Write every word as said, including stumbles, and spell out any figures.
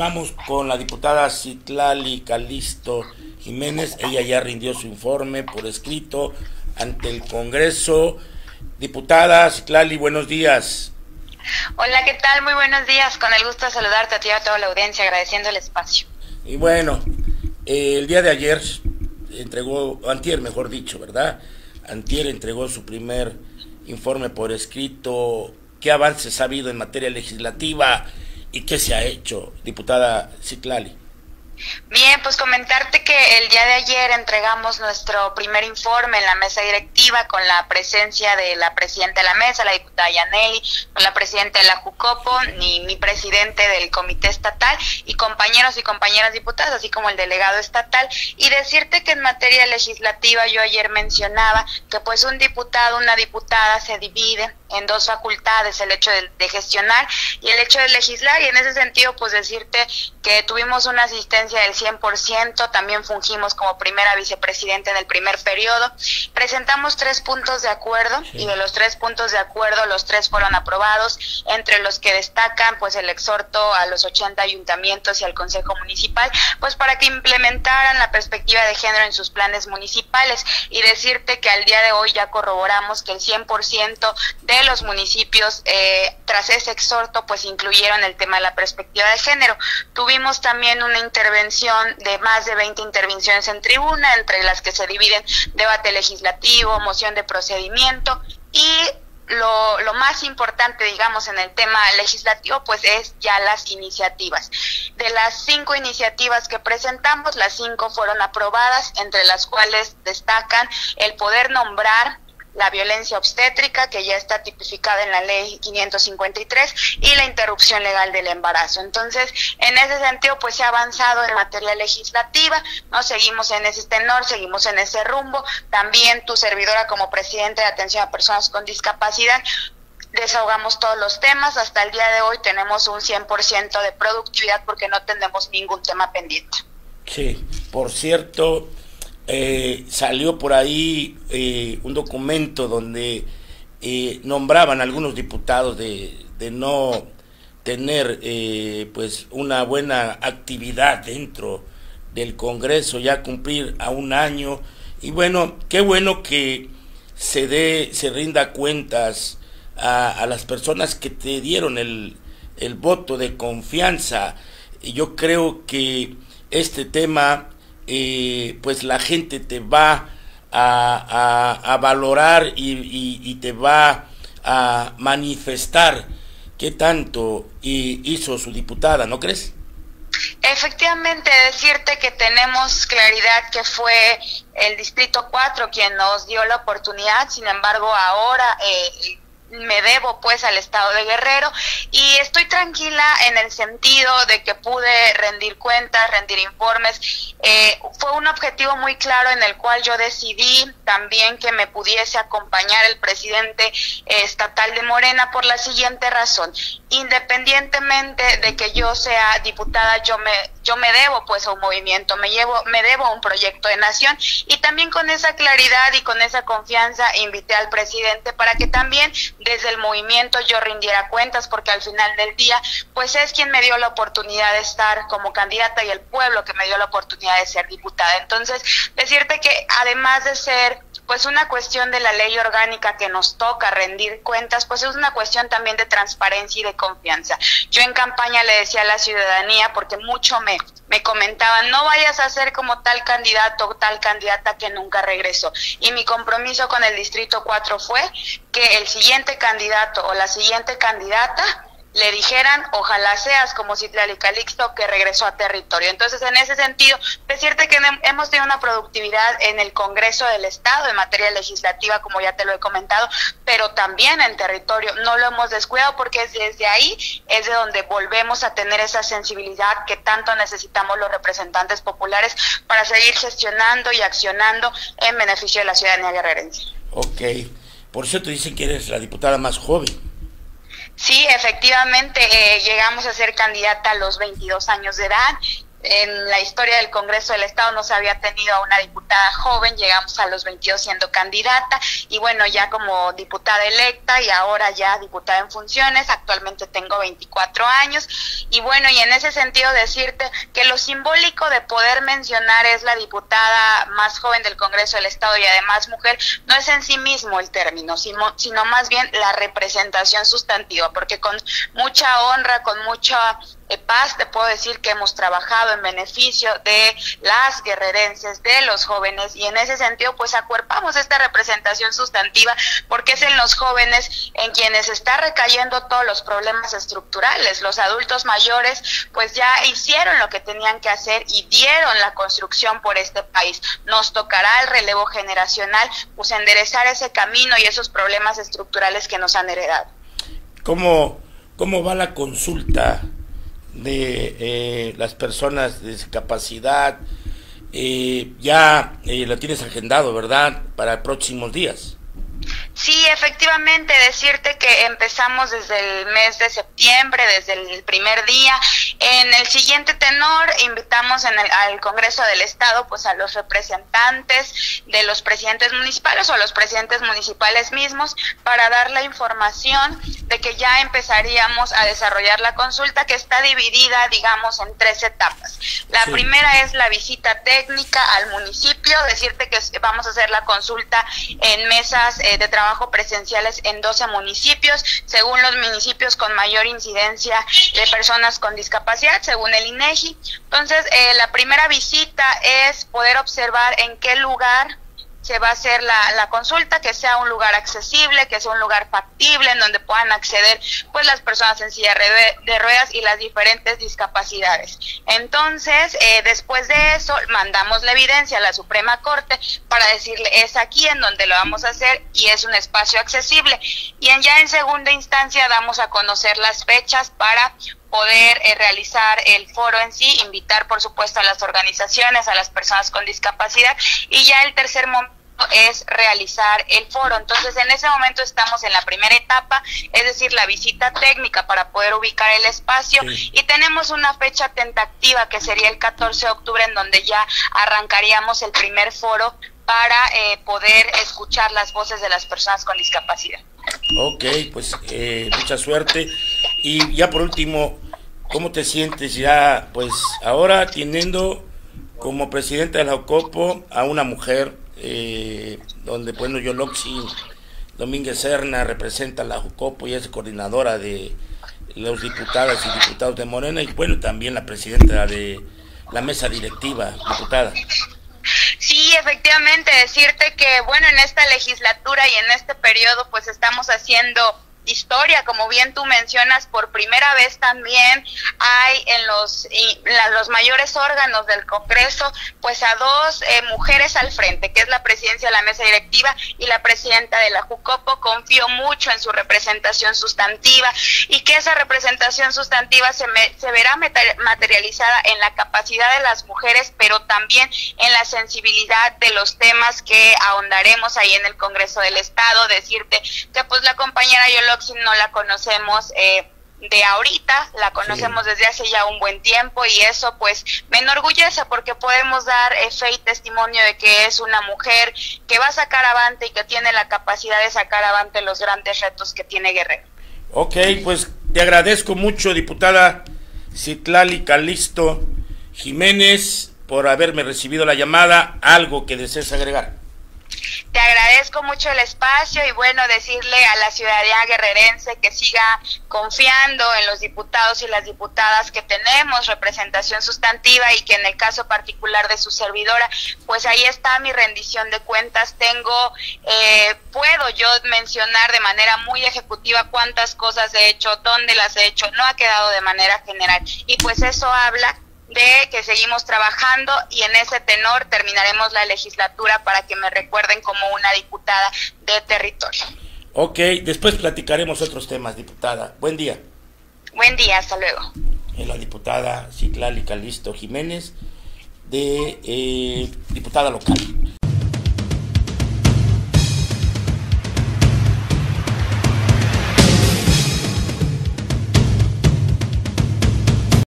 Vamos con la diputada Citlali Calixto Jiménez. Ella ya rindió su informe por escrito ante el Congreso. Diputada Citlali, buenos días. Hola, ¿qué tal? Muy buenos días. Con el gusto de saludarte a ti y a toda la audiencia, agradeciendo el espacio. Y bueno, eh, el día de ayer entregó, antier mejor dicho, ¿verdad? Antier entregó su primer informe por escrito. ¿Qué avances ha habido en materia legislativa y qué se ha hecho, diputada Citlali? Bien, pues comentarte que el día de ayer entregamos nuestro primer informe en la mesa directiva con la presencia de la presidenta de la mesa, la diputada Yaneli, con la presidenta de la JUCOPO y mi presidente del comité estatal y compañeros y compañeras diputadas, así como el delegado estatal. Y decirte que en materia legislativa yo ayer mencionaba que pues un diputado, una diputada se divide en dos facultades, el hecho de, de gestionar y el hecho de legislar, y en ese sentido pues decirte que tuvimos una asistencia del cien por ciento, también fungimos como primera vicepresidenta en el primer periodo, presentamos tres puntos de acuerdo, sí, y de los tres puntos de acuerdo, los tres fueron aprobados, entre los que destacan pues el exhorto a los ochenta ayuntamientos y al Consejo Municipal, pues para que implementaran la perspectiva de género en sus planes municipales, y decirte que al día de hoy ya corroboramos que el cien por ciento de los municipios eh, tras ese exhorto pues incluyeron el tema de la perspectiva de género. Tuvimos también una intervención de más de veinte intervenciones en tribuna, entre las que se dividen debate legislativo, moción de procedimiento y lo, lo más importante, digamos, en el tema legislativo pues es ya las iniciativas. De las cinco iniciativas que presentamos, las cinco fueron aprobadas, entre las cuales destacan el poder nombrar la violencia obstétrica, que ya está tipificada en la ley quinientos cincuenta y tres, y la interrupción legal del embarazo. Entonces, en ese sentido, pues se ha avanzado en materia legislativa, no seguimos en ese tenor, seguimos en ese rumbo. También tu servidora como presidenta de atención a personas con discapacidad, desahogamos todos los temas. Hasta el día de hoy tenemos un cien por ciento de productividad porque no tenemos ningún tema pendiente. Sí, por cierto, Eh, salió por ahí eh, un documento donde eh, nombraban a algunos diputados de, de no tener eh, pues una buena actividad dentro del Congreso, ya cumplir a un año. Y bueno, qué bueno que se dé, se rinda cuentas a, a las personas que te dieron el, el voto de confianza. Y yo creo que este tema, Eh, pues la gente te va a, a, a valorar y, y, y te va a manifestar qué tanto y hizo su diputada, ¿no crees? Efectivamente, decirte que tenemos claridad que fue el Distrito cuatro quien nos dio la oportunidad, sin embargo ahora eh, me debo pues al estado de Guerrero, y estoy tranquila en el sentido de que pude rendir cuentas, rendir informes. Eh, fue un objetivo muy claro en el cual yo decidí también que me pudiese acompañar el presidente eh, estatal de Morena por la siguiente razón: independientemente de que yo sea diputada, yo me yo me debo pues a un movimiento, me llevo me debo a un proyecto de nación, y también con esa claridad y con esa confianza invité al presidente para que también desde el movimiento yo rindiera cuentas, porque al final del día pues es quien me dio la oportunidad de estar como candidata y el pueblo que me dio la oportunidad de ser diputada. Entonces, decirte que además de ser pues una cuestión de la ley orgánica que nos toca rendir cuentas, pues es una cuestión también de transparencia y de confianza. Yo en campaña le decía a la ciudadanía, porque mucho me, me comentaban, no vayas a ser como tal candidato o tal candidata que nunca regresó. Y mi compromiso con el Distrito cuatro fue que el siguiente candidato o la siguiente candidata le dijeran, ojalá seas como Citlali Calixto, que regresó a territorio. Entonces, en ese sentido, decirte que hemos tenido una productividad en el Congreso del Estado en materia legislativa, como ya te lo he comentado, pero también en territorio. No lo hemos descuidado, porque desde ahí es de donde volvemos a tener esa sensibilidad que tanto necesitamos los representantes populares para seguir gestionando y accionando en beneficio de la ciudadanía guerrerense. Ok. Por cierto, dicen que eres la diputada más joven. Sí, efectivamente, eh, llegamos a ser candidata a los veintidós años de edad, en la historia del Congreso del Estado no se había tenido a una diputada joven, llegamos a los veintidós siendo candidata y bueno, ya como diputada electa y ahora ya diputada en funciones, actualmente tengo veinticuatro años y bueno, y en ese sentido decirte que lo simbólico de poder mencionar es la diputada más joven del Congreso del Estado y además mujer, no es en sí mismo el término, sino, sino más bien la representación sustantiva, porque con mucha honra, con mucha paz, te puedo decir que hemos trabajado en beneficio de las guerrerenses, de los jóvenes, y en ese sentido pues acuerpamos esta representación sustantiva porque es en los jóvenes en quienes está recayendo todos los problemas estructurales. Los adultos mayores pues ya hicieron lo que tenían que hacer y dieron la construcción por este país. Nos tocará el relevo generacional pues enderezar ese camino y esos problemas estructurales que nos han heredado. ¿Cómo, cómo va la consulta de eh, las personas de discapacidad? Eh, ya eh, lo tienes agendado, ¿verdad?, para próximos días. Sí, efectivamente, decirte que empezamos desde el mes de septiembre, desde el primer día. En el siguiente tenor invitamos en el, al Congreso del Estado pues a los representantes de los presidentes municipales o a los presidentes municipales mismos para dar la información de que ya empezaríamos a desarrollar la consulta, que está dividida, digamos, en tres etapas. La sí. primera es la visita técnica al municipio, decirte que vamos a hacer la consulta en mesas eh, de trabajo presenciales en doce municipios, según los municipios con mayor incidencia de personas con discapacidad, según el INEGI. Entonces, eh, la primera visita es poder observar en qué lugar se va a hacer la, la consulta, que sea un lugar accesible, que sea un lugar factible, en donde puedan acceder pues las personas en silla de ruedas y las diferentes discapacidades. Entonces, eh, después de eso, mandamos la evidencia a la Suprema Corte para decirle, es aquí en donde lo vamos a hacer y es un espacio accesible. Y en, ya en segunda instancia damos a conocer las fechas para poder eh, realizar el foro en sí, invitar por supuesto a las organizaciones, a las personas con discapacidad, y ya el tercer momento es realizar el foro. Entonces, en ese momento estamos en la primera etapa, es decir, la visita técnica para poder ubicar el espacio, sí. y tenemos una fecha tentativa que sería el catorce de octubre, en donde ya arrancaríamos el primer foro para eh, poder escuchar las voces de las personas con discapacidad. Ok, pues eh, mucha suerte. Y ya por último, ¿cómo te sientes ya, pues ahora teniendo como presidenta de la JUCOPO a una mujer, eh, donde bueno, Yoloczi Domínguez Serna representa a la JUCOPO y es coordinadora de los diputadas y diputados de Morena, y bueno, también la presidenta de la mesa directiva, diputada? Sí, efectivamente, decirte que bueno, en esta legislatura y en este periodo pues estamos haciendo historia, como bien tú mencionas, por primera vez también hay en los, y la, los mayores órganos del Congreso pues a dos eh, mujeres al frente, que es la presidencia de la mesa directiva y la presidenta de la JUCOPO. Confío mucho en su representación sustantiva y que esa representación sustantiva se, me, se verá materializada en la capacidad de las mujeres, pero también en la sensibilidad de los temas que ahondaremos ahí en el Congreso del Estado. Decirte que pues la compañera Yoloczi no la conocemos eh, de ahorita, la conocemos sí. desde hace ya un buen tiempo, y eso pues me enorgullece porque podemos dar eh, fe y testimonio de que es una mujer que va a sacar avante y que tiene la capacidad de sacar avante los grandes retos que tiene Guerrero. Ok, pues te agradezco mucho, diputada Citlali Calixto Jiménez, por haberme recibido la llamada. ¿Algo que desees agregar? Te agradezco mucho el espacio y bueno, decirle a la ciudadanía guerrerense que siga confiando en los diputados y las diputadas que tenemos representación sustantiva, y que en el caso particular de su servidora, pues ahí está mi rendición de cuentas. Tengo, eh, puedo yo mencionar de manera muy ejecutiva cuántas cosas he hecho, dónde las he hecho, no ha quedado de manera general, y pues eso habla de que seguimos trabajando, y en ese tenor terminaremos la legislatura para que me recuerden como una diputada de territorio. Ok, después platicaremos otros temas, diputada. Buen día. Buen día, hasta luego. La diputada Citlali Calixto Jiménez, de eh, diputada local.